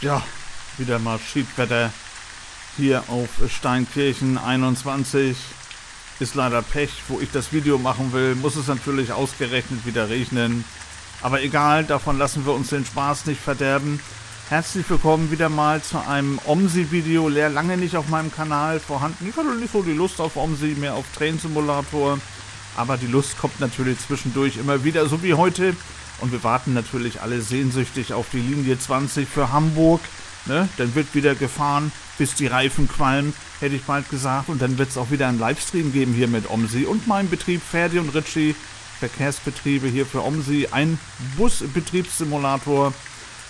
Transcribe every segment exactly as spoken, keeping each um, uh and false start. Ja, wieder mal Schiedwetter hier auf Steinkirchen einundzwanzig. Ist leider Pech, wo ich das Video machen will, muss es natürlich ausgerechnet wieder regnen. Aber egal, davon lassen wir uns den Spaß nicht verderben. Herzlich willkommen wieder mal zu einem Omsi-Video, leer lange nicht auf meinem Kanal vorhanden. Ich hatte nicht so die Lust auf Omsi, mehr auf Train-Simulator. Aber die Lust kommt natürlich zwischendurch immer wieder, so wie heute. Und wir warten natürlich alle sehnsüchtig auf die Linie zwanzig für Hamburg. Ne? Dann wird wieder gefahren, bis die Reifen qualmen, hätte ich bald gesagt. Und dann wird es auch wieder einen Livestream geben hier mit Omsi und meinem Betrieb Ferdi und Ritchie. Verkehrsbetriebe hier für Omsi. Ein Busbetriebssimulator,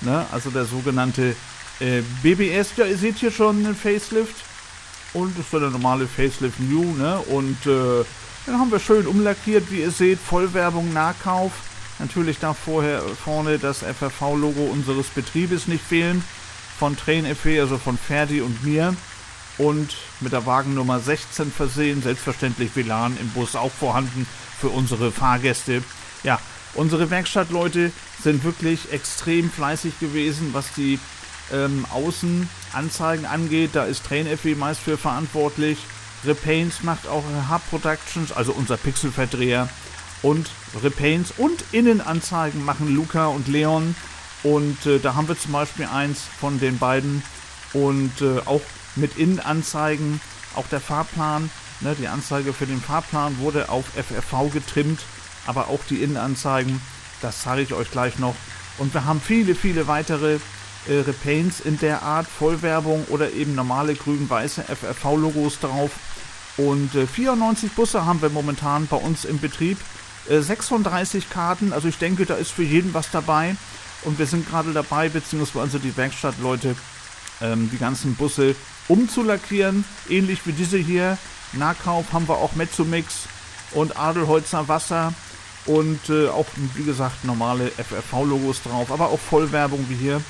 ne? Also der sogenannte äh, B B S. Ja, ihr seht hier schon einen Facelift. Und das ist der normale Facelift New. Ne? Und äh, den haben wir schön umlackiert, wie ihr seht. Vollwerbung, Nahkauf. Natürlich darf vorher vorne das F R V-Logo unseres Betriebes nicht fehlen. Von TrainFE, also von Ferdi und mir. Und mit der Wagennummer sechzehn versehen. Selbstverständlich W LAN im Bus auch vorhanden für unsere Fahrgäste. Ja, unsere Werkstattleute sind wirklich extrem fleißig gewesen, was die ähm, Außenanzeigen angeht. Da ist TrainFE meist für verantwortlich. Repaints macht auch Hub Productions, also unser Pixelverdreher. Und Repaints und Innenanzeigen machen Luca und Leon. Und äh, da haben wir zum Beispiel eins von den beiden. Und äh, auch mit Innenanzeigen, auch der Fahrplan, ne, die Anzeige für den Fahrplan wurde auf F R V getrimmt. Aber auch die Innenanzeigen, das zeige ich euch gleich noch. Und wir haben viele, viele weitere äh, Repaints in der Art, Vollwerbung oder eben normale grün-weiße F R V-Logos drauf. Und äh, vierundneunzig Busse haben wir momentan bei uns im Betrieb. sechsunddreißig Karten, also ich denke, da ist für jeden was dabei. Und wir sind gerade dabei, beziehungsweise die Werkstattleute, ähm, die ganzen Busse umzulackieren. Ähnlich wie diese hier. Nahkauf haben wir auch Mezzumix und Adelholzer Wasser. Und äh, auch, wie gesagt, normale F R V-Logos drauf, aber auch Vollwerbung wie hier.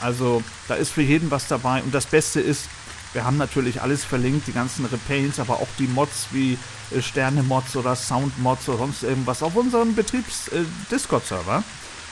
Also da ist für jeden was dabei. Und das Beste ist, wir haben natürlich alles verlinkt, die ganzen Repaints, aber auch die Mods wie äh, Sterne-Mods oder Sound-Mods oder sonst irgendwas auf unserem Betriebs-Discord-Server.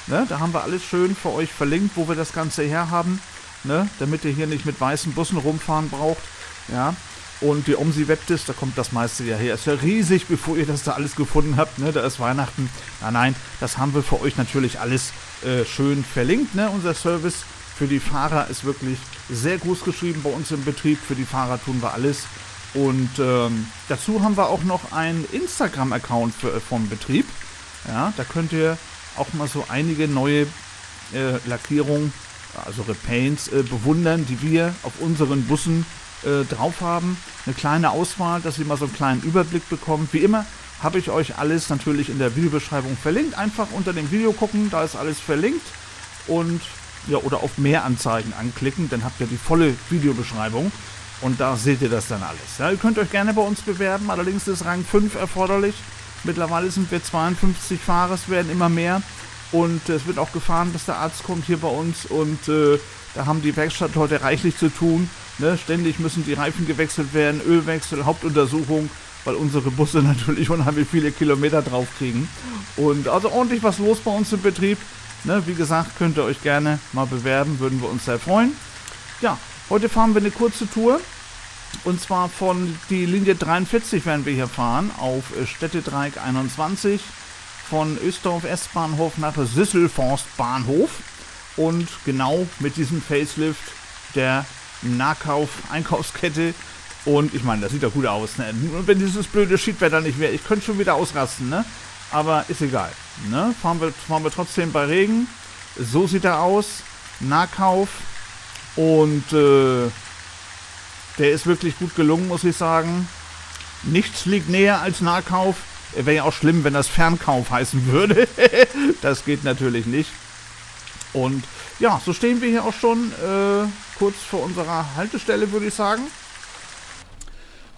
Äh, ne? Da haben wir alles schön für euch verlinkt, wo wir das Ganze herhaben, ne? Damit ihr hier nicht mit weißen Bussen rumfahren braucht. Ja? Und die Omsi-Webdisk, da kommt das meiste ja her. Ist ja riesig, bevor ihr das da alles gefunden habt. Ne? Da ist Weihnachten. Nein, nein, das haben wir für euch natürlich alles äh, schön verlinkt, ne? Unser Service für die Fahrer ist wirklich sehr groß geschrieben bei uns im Betrieb. Für die Fahrer tun wir alles. Und ähm, dazu haben wir auch noch einen Instagram-Account vom Betrieb. Ja, da könnt ihr auch mal so einige neue äh, Lackierungen, also Repaints, äh, bewundern, die wir auf unseren Bussen äh, drauf haben. Eine kleine Auswahl, dass ihr mal so einen kleinen Überblick bekommt. Wie immer habe ich euch alles natürlich in der Videobeschreibung verlinkt. Einfach unter dem Video gucken, da ist alles verlinkt. Und ja, oder auf mehr Anzeigen anklicken, dann habt ihr die volle Videobeschreibung und da seht ihr das dann alles. Ja, ihr könnt euch gerne bei uns bewerben, allerdings ist Rang fünf erforderlich. Mittlerweile sind wir zweiundfünfzig Fahrer, es werden immer mehr und es wird auch gefahren, bis der Arzt kommt hier bei uns und äh, da haben die Werkstattleute reichlich zu tun. Ne? Ständig müssen die Reifen gewechselt werden, Ölwechsel, Hauptuntersuchung, weil unsere Busse natürlich unheimlich viele Kilometer drauf kriegen. Und also ordentlich was los bei uns im Betrieb. Ne, wie gesagt, könnt ihr euch gerne mal bewerben, würden wir uns sehr freuen. Ja, heute fahren wir eine kurze Tour. Und zwar von die Linie dreiundvierzig werden wir hier fahren, auf Städtedreieck einundzwanzig. Von Ösdorf S-Bahnhof nach Süsselforst Bahnhof. Und genau mit diesem Facelift der Nahkauf-Einkaufskette. Und ich meine, das sieht doch gut aus. Ne? Und wenn dieses blöde Schiedwetter nicht wäre, ich könnte schon wieder ausrasten, ne? Aber ist egal, ne? Fahren wir, fahren wir trotzdem bei Regen. So sieht er aus. Nahkauf. Und äh, der ist wirklich gut gelungen, muss ich sagen. Nichts liegt näher als Nahkauf. Wäre ja auch schlimm, wenn das Fernkauf heißen würde. Das geht natürlich nicht. Und ja, so stehen wir hier auch schon äh, kurz vor unserer Haltestelle, würde ich sagen.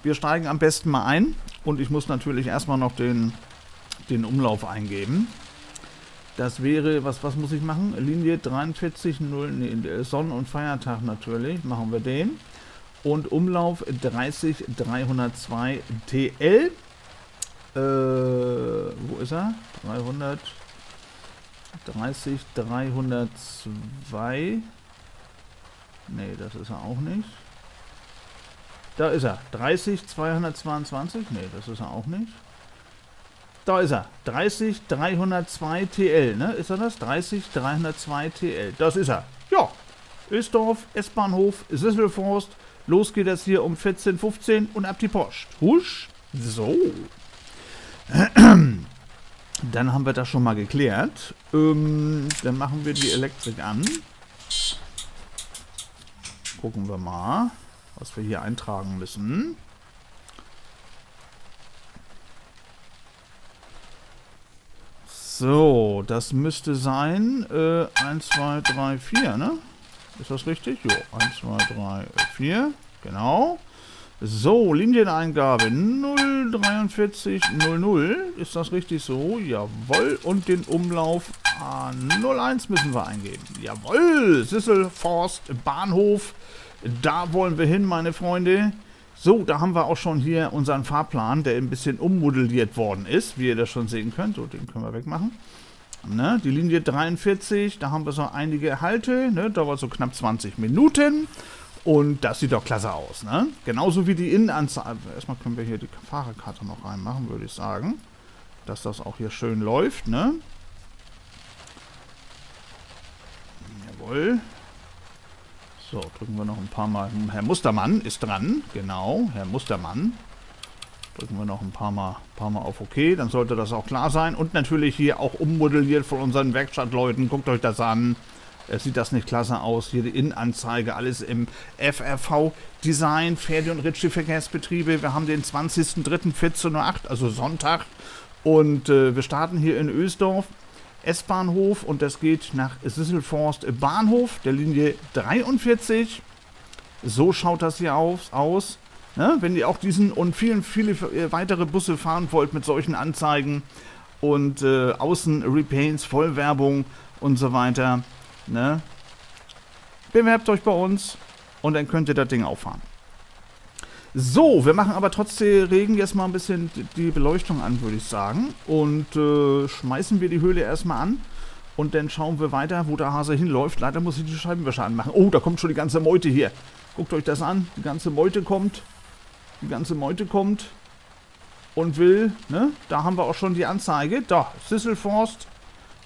Wir steigen am besten mal ein. Und ich muss natürlich erstmal noch den... den Umlauf eingeben. Das wäre, was, was muss ich machen? Linie dreiundvierzig, null, nee, Sonn- und Feiertag natürlich, machen wir den. Und Umlauf dreißig dreihundertzwei T L. Äh, wo ist er? dreißig dreihundertzwei Ne, das ist er auch nicht. Da ist er. dreißig, zweihundertzweiundzwanzig. Ne, das ist er auch nicht. Da ist er. dreißig, dreihundertzwei T L. Ne, ist er das? dreißig, dreihundertzwei T L. Das ist er. Ja. Ösdorf, S-Bahnhof, Süsselforst. Los geht das hier um vierzehn, fünfzehn und ab die Post. Husch. So. Dann haben wir das schon mal geklärt. Ähm, dann machen wir die Elektrik an. Gucken wir mal, was wir hier eintragen müssen. So, das müsste sein äh, eins, zwei, drei, vier, ne? Ist das richtig? Jo, eins, zwei, drei, vier, genau. So, Linieneingabe null vier drei null null. Ist das richtig so? Jawohl. Und den Umlauf null eins müssen wir eingeben. Jawohl. Süsselforst, Bahnhof. Da wollen wir hin, meine Freunde. So, da haben wir auch schon hier unseren Fahrplan, der ein bisschen ummodelliert worden ist, wie ihr das schon sehen könnt. So, den können wir wegmachen. Ne? Die Linie dreiundvierzig, da haben wir so einige Halte. Ne? Da war so knapp zwanzig Minuten. Und das sieht doch klasse aus, ne? Genauso wie die Innenanzeige. Erstmal können wir hier die Fahrerkarte noch reinmachen, würde ich sagen. Dass das auch hier schön läuft, ne? Jawohl. So, drücken wir noch ein paar Mal. Herr Mustermann ist dran, genau, Herr Mustermann. Drücken wir noch ein paar Mal, paar Mal auf OK, dann sollte das auch klar sein. Und natürlich hier auch ummodelliert von unseren Werkstattleuten. Guckt euch das an. Es sieht das nicht klasse aus. Hier die Innenanzeige, alles im F R V-Design, Ferdi und Ritchie Verkehrsbetriebe. Wir haben den zwanzigsten dritten vierzehn Uhr acht, also Sonntag. Und äh, wir starten hier in Ösdorf, S-Bahnhof. Und das geht nach Süsselforst Bahnhof, der Linie dreiundvierzig. So schaut das hier auf, aus. Ne? Wenn ihr auch diesen und vielen, viele weitere Busse fahren wollt mit solchen Anzeigen und äh, Außen-Repaints, Vollwerbung und so weiter, ne? Bewerbt euch bei uns und dann könnt ihr das Ding auffahren. So, wir machen aber trotzdem Regen jetzt mal ein bisschen die Beleuchtung an, würde ich sagen. Und äh, schmeißen wir die Höhle erstmal an und dann schauen wir weiter, wo der Hase hinläuft. Leider muss ich die Scheibenwischer anmachen. Oh, da kommt schon die ganze Meute hier. Guckt euch das an. Die ganze Meute kommt. Die ganze Meute kommt und will, ne? Da haben wir auch schon die Anzeige. Da, Süsselforst.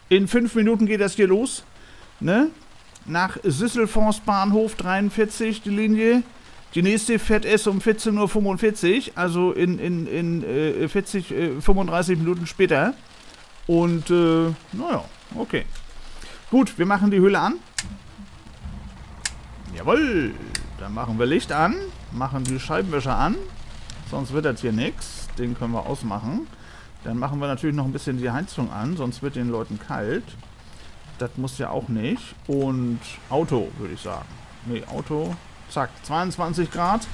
In fünf Minuten geht das hier los. Ne? Nach Süsselforst Bahnhof dreiundvierzig die Linie. Die nächste fährt es um vierzehn Uhr fünfundvierzig, also in, in, in äh, vierzig, äh, fünfunddreißig Minuten später. Und, äh, naja, okay. Gut, wir machen die Höhle an. Jawohl, dann machen wir Licht an, machen die Scheibenwischer an, sonst wird das hier nichts. Den können wir ausmachen. Dann machen wir natürlich noch ein bisschen die Heizung an, sonst wird den Leuten kalt. Das muss ja auch nicht. Und Auto, würde ich sagen. Ne, Auto. Zack, zweiundzwanzig Grad.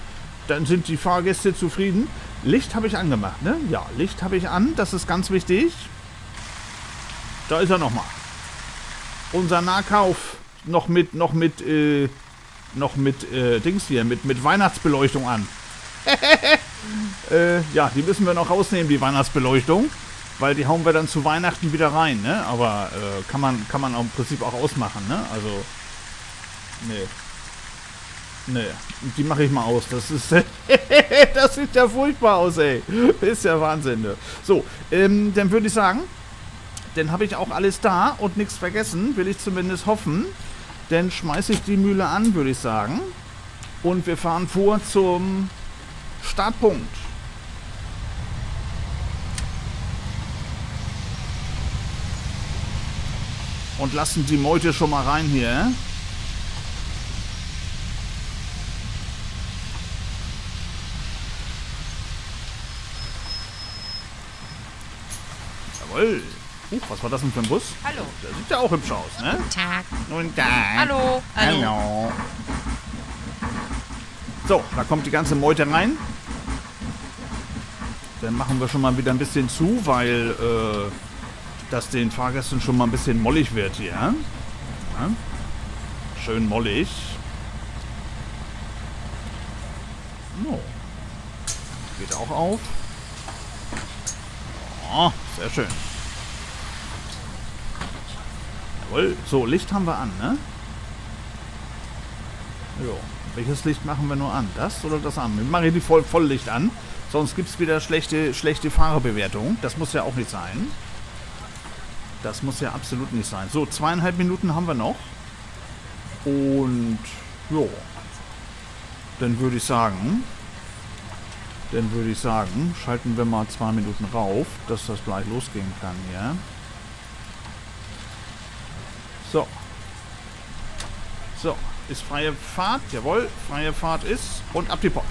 Dann sind die Fahrgäste zufrieden. Licht habe ich angemacht, ne? Ja, Licht habe ich an. Das ist ganz wichtig. Da ist er nochmal. Unser Nahkauf. Noch mit, noch mit, äh, noch mit, äh, Dings hier. Mit, mit Weihnachtsbeleuchtung an. äh, ja, die müssen wir noch rausnehmen, die Weihnachtsbeleuchtung. Weil die hauen wir dann zu Weihnachten wieder rein, ne? Aber äh, kann man kann man auch im Prinzip auch ausmachen, ne? Also, nee. Nee, die mache ich mal aus. Das ist, das sieht ja furchtbar aus, ey. Ist ja Wahnsinn, ne? So, ähm, dann würde ich sagen, dann habe ich auch alles da und nichts vergessen, will ich zumindest hoffen. Dann schmeiße ich die Mühle an, würde ich sagen. Und wir fahren vor zum Startpunkt. Und lassen die Meute schon mal rein hier. Jawohl. Uh, was war das denn für ein Bus? Hallo. Der sieht ja auch hübsch aus, ne? Guten Tag. Guten Tag. Hallo. Hallo. Hallo. So, da kommt die ganze Meute rein. Dann machen wir schon mal wieder ein bisschen zu, weil... Äh, dass den Fahrgästen schon mal ein bisschen mollig wird hier. Ja? Schön mollig. No. Geht auch auf. Oh, sehr schön. Jawohl. So, Licht haben wir an, ne? Jo. Welches Licht machen wir nur an? Das oder das an? Wir machen hier die Voll Volllicht an. Sonst gibt es wieder schlechte, schlechte Fahrerbewertung. Das muss ja auch nicht sein. Das muss ja absolut nicht sein. So, zweieinhalb Minuten haben wir noch. Und jo. Dann würde ich sagen... Dann würde ich sagen, schalten wir mal zwei Minuten rauf, dass das gleich losgehen kann hier. So. So, ist freie Fahrt. Jawohl, freie Fahrt ist. Und ab die Post.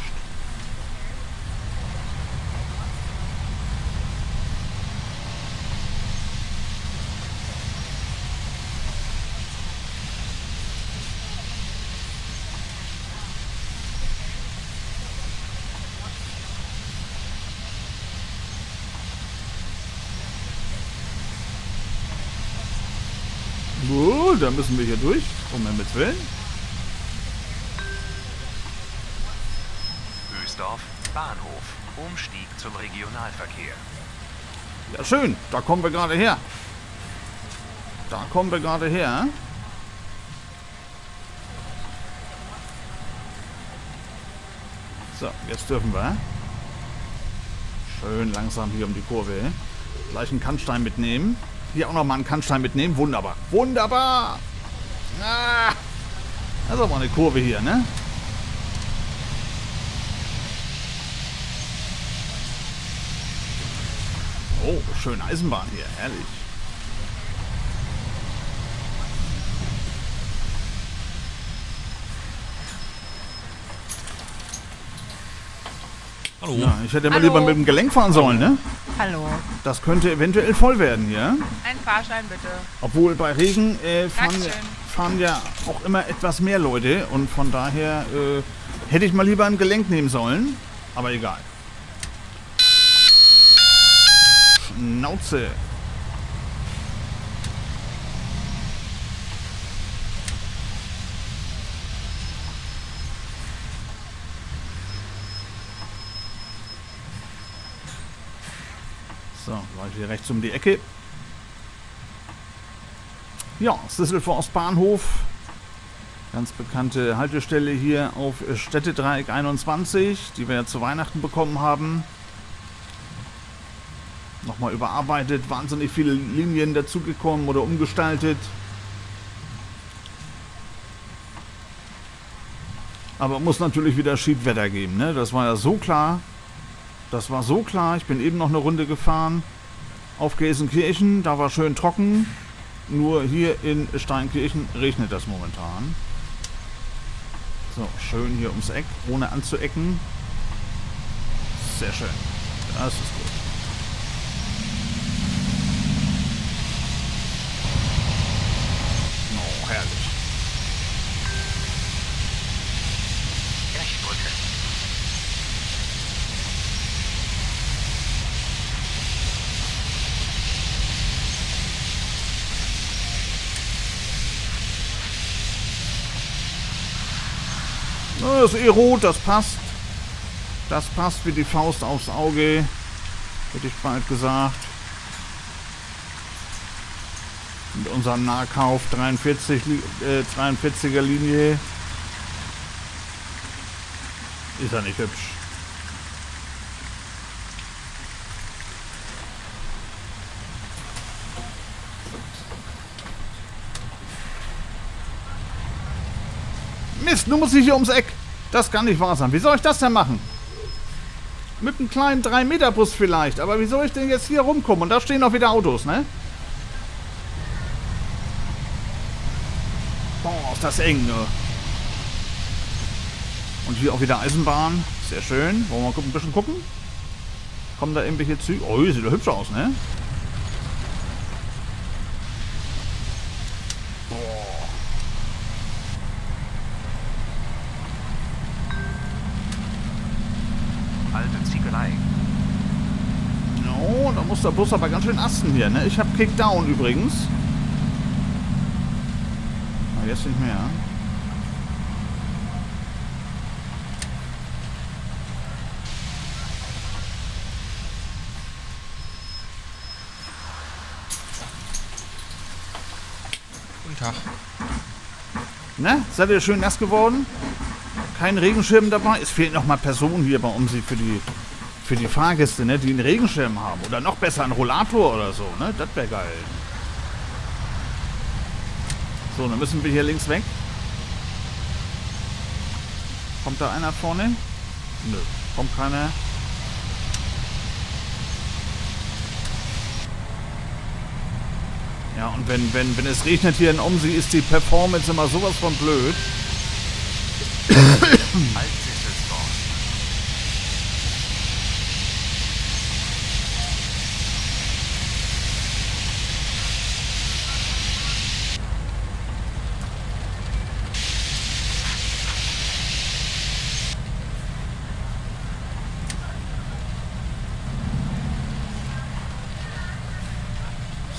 So, da müssen wir hier durch, um Himmels Willen. Ösdorf, Bahnhof, Umstieg zum Regionalverkehr. Ja, schön, da kommen wir gerade her. Da kommen wir gerade her. So, jetzt dürfen wir. Schön langsam hier um die Kurve. Gleich einen Kannstein mitnehmen. Hier auch nochmal einen Kannstein mitnehmen. Wunderbar. Wunderbar. Ah, das ist aber eine Kurve hier, ne? Oh, schöne Eisenbahn hier. Herrlich. Hallo. Ja, ich hätte mal lieber mit dem Gelenk fahren sollen, ne? Hallo. Das könnte eventuell voll werden hier. Ein Fahrschein bitte. Obwohl bei Regen äh, fahren, fahren ja auch immer etwas mehr Leute und von daher äh, hätte ich mal lieber ein Gelenk nehmen sollen. Aber egal. Schnauze. So, gleich hier rechts um die Ecke. Ja, Süsselforst Bahnhof. Ganz bekannte Haltestelle hier auf Städtedreieck einundzwanzig, die wir ja zu Weihnachten bekommen haben. Nochmal überarbeitet, wahnsinnig viele Linien dazugekommen oder umgestaltet. Aber muss natürlich wieder Schiedwetter geben, ne? Das war ja so klar. Das war so klar, ich bin eben noch eine Runde gefahren auf Gelsenkirchen, da war schön trocken, nur hier in Steinkirchen regnet das momentan. So, schön hier ums Eck, ohne anzuecken. Sehr schön, das ist gut. Oh, herrlich. Das ist eh rot, das passt. Das passt wie die Faust aufs Auge, hätte ich bald gesagt. Mit unserem Nahkauf dreiundvierziger Linie. Ist ja nicht hübsch. Mist, nun muss ich hier ums Eck. Das kann nicht wahr sein. Wie soll ich das denn machen? Mit einem kleinen drei Meter Bus vielleicht. Aber wie soll ich denn jetzt hier rumkommen? Und da stehen auch wieder Autos, ne? Boah, ist das eng, ne? Und hier auch wieder Eisenbahn. Sehr schön. Wollen wir mal gucken, ein bisschen gucken? Kommen da irgendwelche Züge? Oh, sieht doch hübsch aus, ne? Der Bus aber ganz schön Asten hier, ne? Ich habe Kickdown übrigens. Aber jetzt nicht mehr. Guten Tag. Ne? Seid ihr schön nass geworden? Kein Regenschirm dabei? Es fehlen nochmal Personen hier bei Omsi für die, für die Fahrgäste, ne? Die einen Regenschirm haben. Oder noch besser einen Rollator oder so, ne? Das wäre geil. So, dann müssen wir hier links weg. Kommt da einer vorne? Nö, kommt keiner. Ja, und wenn, wenn, wenn es regnet hier in Omsi, ist die Performance immer sowas von blöd.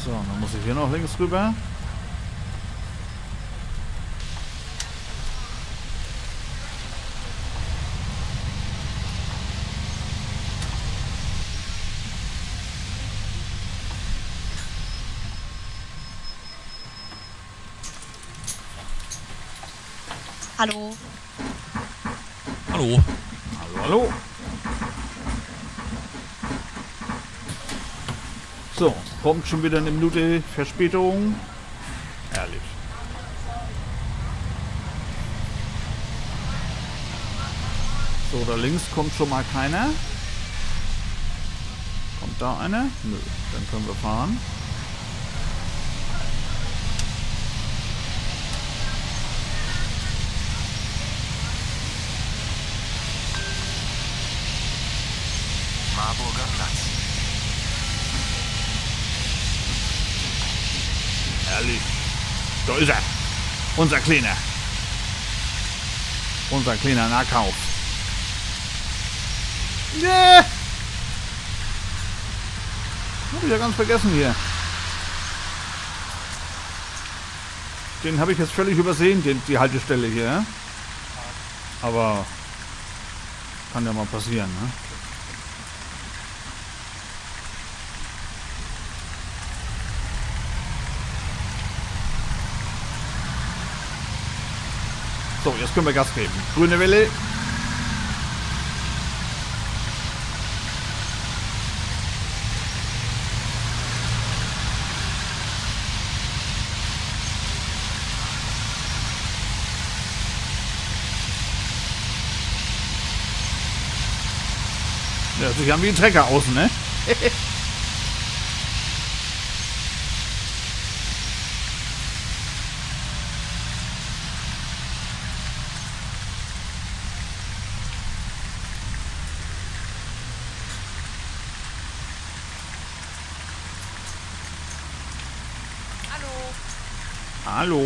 So, dann muss ich hier noch links rüber. Hallo. Hallo. Hallo, hallo. So, kommt schon wieder eine Minute Verspätung. Herrlich. So, da links kommt schon mal keiner. Kommt da einer? Nö, dann können wir fahren. Marburger Platz. Herrlich. Da ist er. Unser kleiner. Unser kleiner Nahkauf. Yeah. Hab ich ja ganz vergessen hier. Den habe ich jetzt völlig übersehen, den, die Haltestelle hier. Aber kann ja mal passieren, ne? So, jetzt können wir Gas geben. Grüne Welle. Ja, sie haben wie ein Trecker außen, ne? Hallo.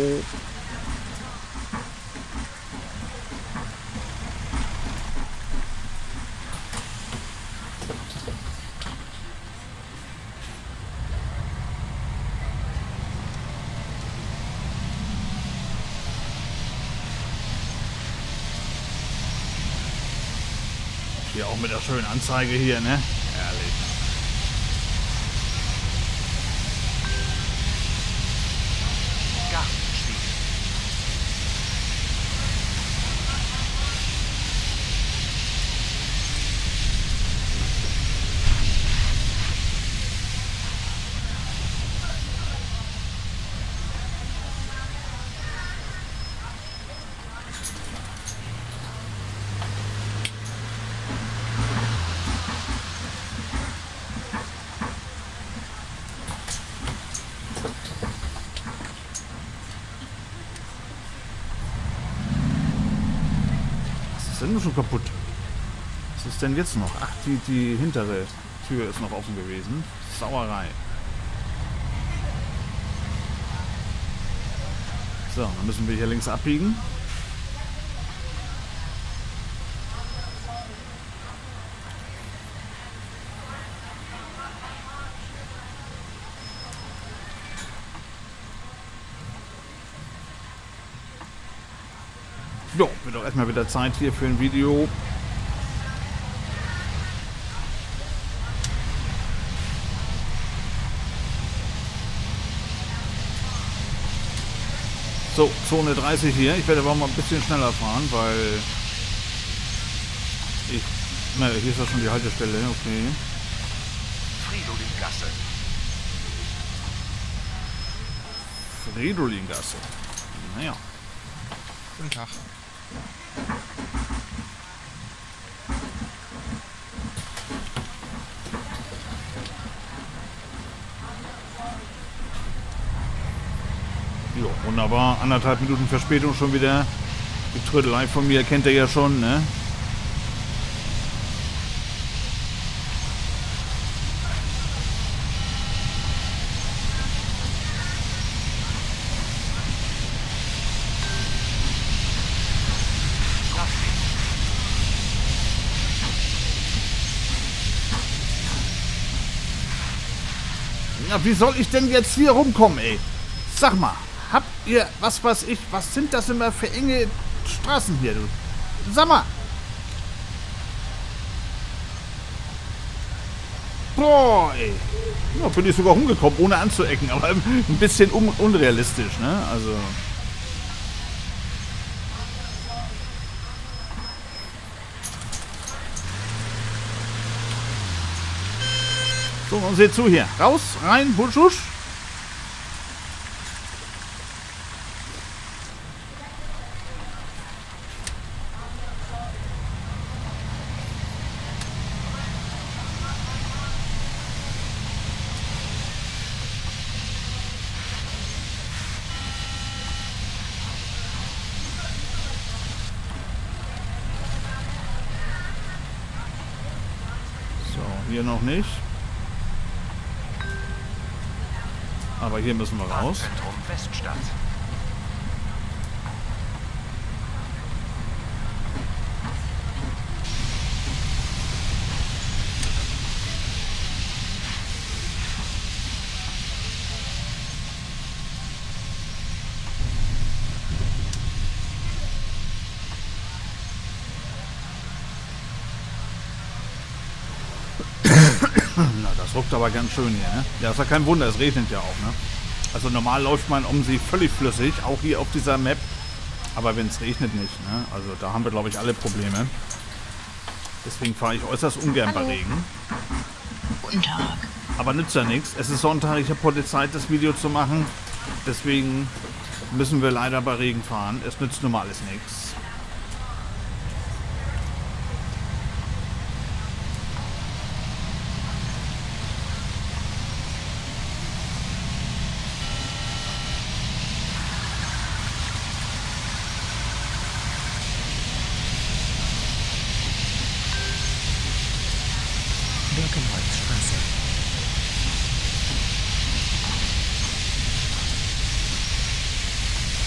Hier auch mit der schönen Anzeige hier, ne? Herrlich. Schon kaputt. Was ist denn jetzt noch? Ach, die, die hintere Tür ist noch offen gewesen. Sauerei. So, dann müssen wir hier links abbiegen. Jo, wird auch erstmal wieder Zeit hier für ein Video. So, Zone dreißig hier. Ich werde aber mal ein bisschen schneller fahren, weil... Ich... Ne, hier ist ja schon die Haltestelle. Okay. Fridolin-Gasse. Fridolin-Gasse. Naja. Guten Tag. Jo, wunderbar. Anderthalb Minuten Verspätung schon wieder. Die Trödelei von mir kennt ihr ja schon, ne? Ja, wie soll ich denn jetzt hier rumkommen, ey? Sag mal, habt ihr, was weiß ich, was sind das immer für enge Straßen hier, du? Sag mal. Boah, ey. Ja, bin ich sogar rumgekommen, ohne anzuecken, aber ein bisschen un unrealistisch, ne? Also... So, und seht zu hier. Raus, rein, husch, husch. So, hier noch nicht. Aber hier müssen wir raus. Zentrum Weststadt. Das ruckt aber ganz schön hier, ne? Ja, ist ja kein Wunder, es regnet ja auch, ne? Also normal läuft man um sie völlig flüssig, auch hier auf dieser Map. Aber wenn es regnet nicht, ne? Also da haben wir, glaube ich, alle Probleme. Deswegen fahre ich äußerst ungern bei Regen. Guten Tag. Aber nützt ja nichts. Es ist Sonntag, ich habe heute Zeit, das Video zu machen. Deswegen müssen wir leider bei Regen fahren. Es nützt nun mal alles nichts.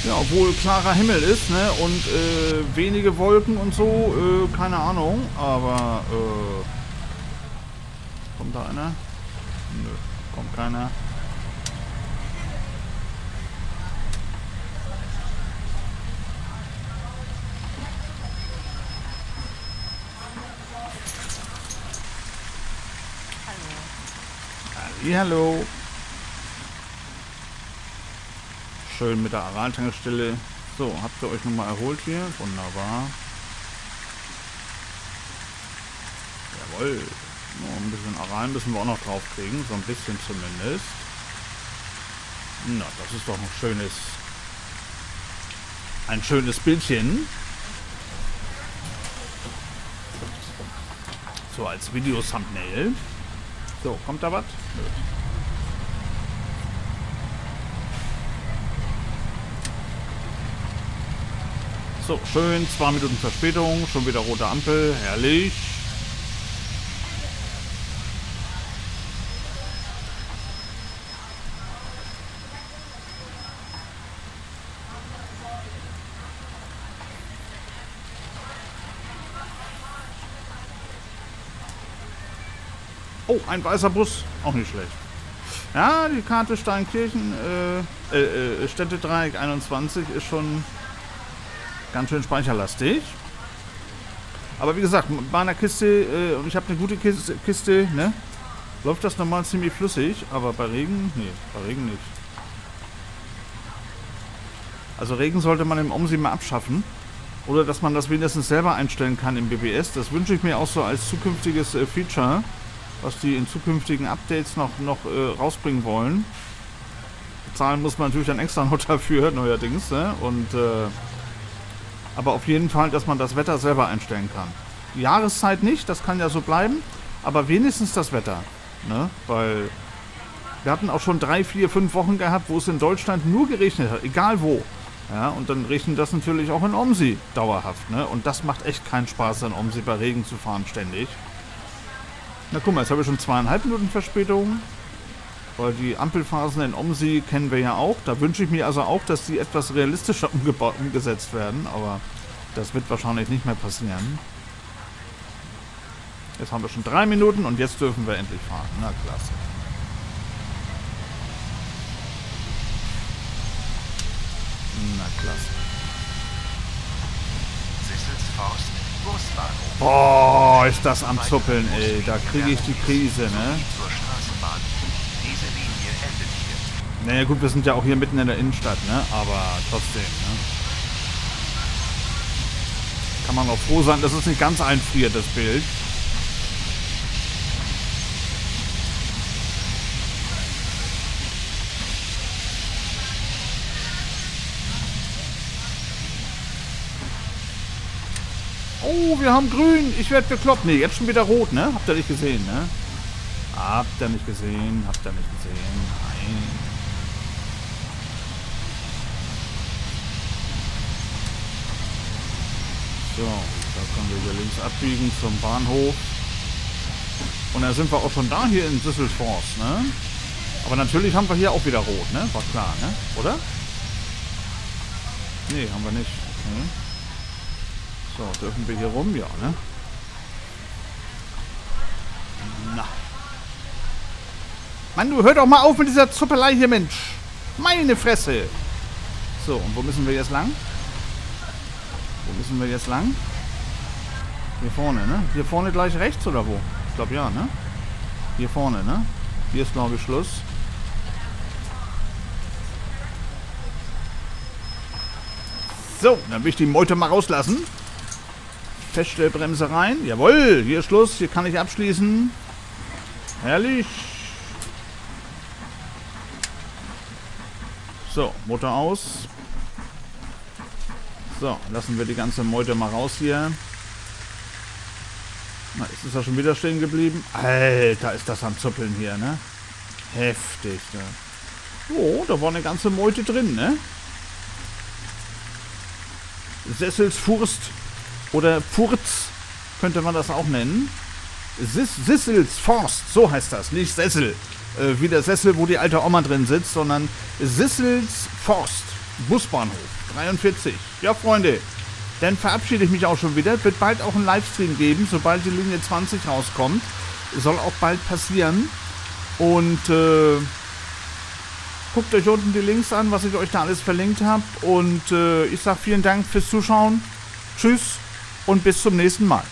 Ja, obwohl klarer Himmel ist, ne, und äh, wenige Wolken und so, äh, keine Ahnung, aber, äh, kommt da einer? Nö, kommt keiner. Hallo. Hallo. Schön mit der Aral-Tankstelle. So, habt ihr euch nochmal erholt hier? Wunderbar. Jawohl. So, ein bisschen Aral müssen wir auch noch drauf kriegen. So ein bisschen zumindest. Na, das ist doch ein schönes... Ein schönes Bildchen. So, als Video-Thumbnail. So, kommt da was? So, schön, zwei Minuten Verspätung, schon wieder rote Ampel, herrlich. Oh, ein weißer Bus, auch nicht schlecht. Ja, die Karte Steinkirchen, äh, äh, äh Städtedreieck einundzwanzig ist schon... Ganz schön speicherlastig. Aber wie gesagt, bei einer Kiste, und äh, ich habe eine gute Kiste, Kiste, ne? Läuft das normal ziemlich flüssig, aber bei Regen, nee, bei Regen nicht. Also Regen sollte man im Omsi mal abschaffen. Oder dass man das wenigstens selber einstellen kann im B B S. Das wünsche ich mir auch so als zukünftiges äh, Feature, was die in zukünftigen Updates noch, noch äh, rausbringen wollen. Bezahlen muss man natürlich dann extra noch dafür, neuerdings. Ne? Und, äh, aber auf jeden Fall, dass man das Wetter selber einstellen kann. Die Jahreszeit nicht, das kann ja so bleiben. Aber wenigstens das Wetter. Ne? Weil wir hatten auch schon drei, vier, fünf Wochen gehabt, wo es in Deutschland nur geregnet hat. Egal wo. Ja, und dann regnet das natürlich auch in Omsi dauerhaft, ne? Und das macht echt keinen Spaß, in Omsi bei Regen zu fahren ständig. Na guck mal, jetzt habe ich schon zweieinhalb Minuten Verspätung. Weil die Ampelphasen in Omsi kennen wir ja auch. Da wünsche ich mir also auch, dass die etwas realistischer umgesetzt werden. Aber das wird wahrscheinlich nicht mehr passieren. Jetzt haben wir schon drei Minuten und jetzt dürfen wir endlich fahren. Na klasse. Na klasse. Süsselforst, Busbahnhof. Boah, ist das am Zuppeln, ey. Da kriege ich die Krise, ne? Naja gut, wir sind ja auch hier mitten in der Innenstadt, ne? Aber trotzdem, ne? Kann man auch froh sein, dass es nicht ganz einfriert, das Bild. Oh, wir haben grün. Ich werde bekloppt. Ne, jetzt schon wieder rot, ne? Habt ihr nicht gesehen, ne? Habt ihr nicht gesehen. Habt ihr nicht gesehen. Nein. So, da können wir hier links abbiegen zum Bahnhof. Und da sind wir auch schon da hier in Süsselforst, ne? Aber natürlich haben wir hier auch wieder rot, ne? War klar, ne? Oder? Ne, haben wir nicht. Okay. So, dürfen wir hier rum? Ja, ne? Na. Mann, du hör doch mal auf mit dieser Zuppelei hier, Mensch. Meine Fresse. So, und wo müssen wir jetzt lang? Wo müssen wir jetzt lang? Hier vorne, ne? Hier vorne gleich rechts oder wo? Ich glaube ja, ne? Hier vorne, ne? Hier ist, glaube ich, Schluss. So, dann will ich die Meute mal rauslassen. Feststellbremse rein. Jawohl, hier ist Schluss. Hier kann ich abschließen. Herrlich. So, Motor aus. So, lassen wir die ganze Meute mal raus hier. Na, ist es ja schon wieder stehen geblieben. Alter, ist das am Zuppeln hier, ne? Heftig, ne? Oh, da war eine ganze Meute drin, ne? Süsselforst. Oder Furz könnte man das auch nennen. Süsselforst, so heißt das. Nicht Sessel, äh, wie der Sessel, wo die alte Oma drin sitzt, sondern Süsselforst, Busbahnhof, dreiundvierzig. Ja, Freunde, dann verabschiede ich mich auch schon wieder. Wird bald auch einen Livestream geben, sobald die Linie zwanzig rauskommt. Soll auch bald passieren. Und äh, guckt euch unten die Links an, was ich euch da alles verlinkt habe. Und äh, ich sage vielen Dank fürs Zuschauen. Tschüss. Und bis zum nächsten Mal.